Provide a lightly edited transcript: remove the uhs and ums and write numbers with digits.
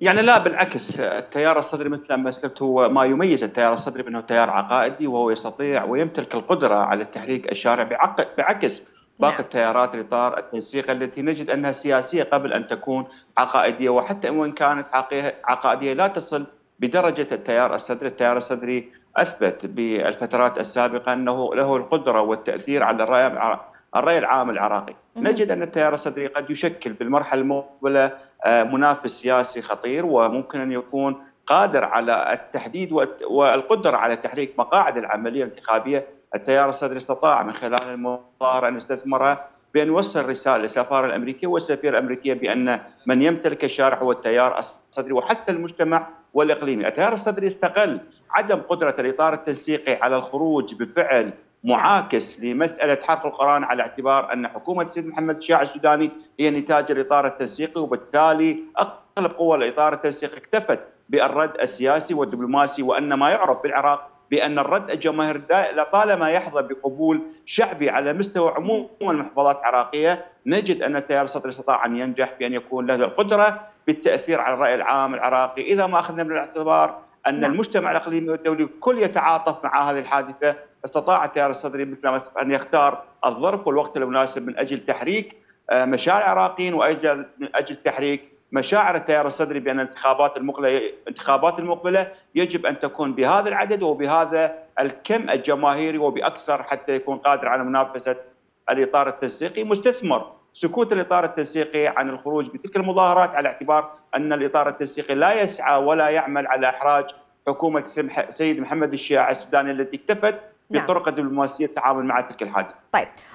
يعني لا بالعكس، التيار الصدري مثل ما اسلفت هو ما يميز التيار الصدري منه تيار عقائدي، وهو يستطيع ويمتلك القدره على تحريك الشارع بعكس باقي التيارات الاطار التنسيق التي نجد انها سياسيه قبل ان تكون عقائديه، وحتى وان كانت عقائديه لا تصل بدرجه التيار الصدري. التيار الصدري اثبت بالفترات السابقه انه له القدره والتاثير على الراي العام العراقي. نجد ان التيار الصدري قد يشكل بالمرحله المقبله منافس سياسي خطير، وممكن ان يكون قادر على التحديد والقدره على تحريك مقاعد العمليه الانتخابيه. التيار الصدري استطاع من خلال المظاهره ان يستثمرها بان يوصل رساله للسفاره الامريكيه والسفير الامريكيه بان من يمتلك الشارع هو التيار الصدري وحتى المجتمع والاقليمي. التيار الصدري استغل عدم قدره الاطار التنسيقي على الخروج بفعل معاكس لمسألة حرف القرآن، على اعتبار أن حكومة السيد محمد الشياع السوداني هي نتاج الإطار التنسيقي، وبالتالي أغلب قوى الإطار التنسيقي اكتفت بالرد السياسي والدبلوماسي، وأن ما يعرف بالعراق بأن الرد الجماهيري لطالما يحظى بقبول شعبي على مستوى عموم المحافظات العراقية. نجد أن التيار الصدري استطاع أن ينجح بأن يكون له القدرة بالتأثير على الرأي العام العراقي، إذا ما أخذنا من الاعتبار أن المجتمع الإقليمي والدولي كل يتعاطف مع هذه الحادثة. استطاع التيار الصدري مثل أن يختار الظرف والوقت المناسب من أجل تحريك مشاعر العراقيين، وأيضا من أجل تحريك مشاعر التيار الصدري بأن الانتخابات المقبلة يجب أن تكون بهذا العدد وبهذا الكم الجماهيري وبأكثر، حتى يكون قادر على منافسة الإطار التنسيقي. مستثمر سكوت الإطار التنسيقي عن الخروج بتلك المظاهرات على اعتبار أن الإطار التنسيقي لا يسعى ولا يعمل على إحراج حكومة السيد محمد الشياع السوداني التي اكتفت بطرق الدبلوماسية التعامل مع تلك الحادثة. طيب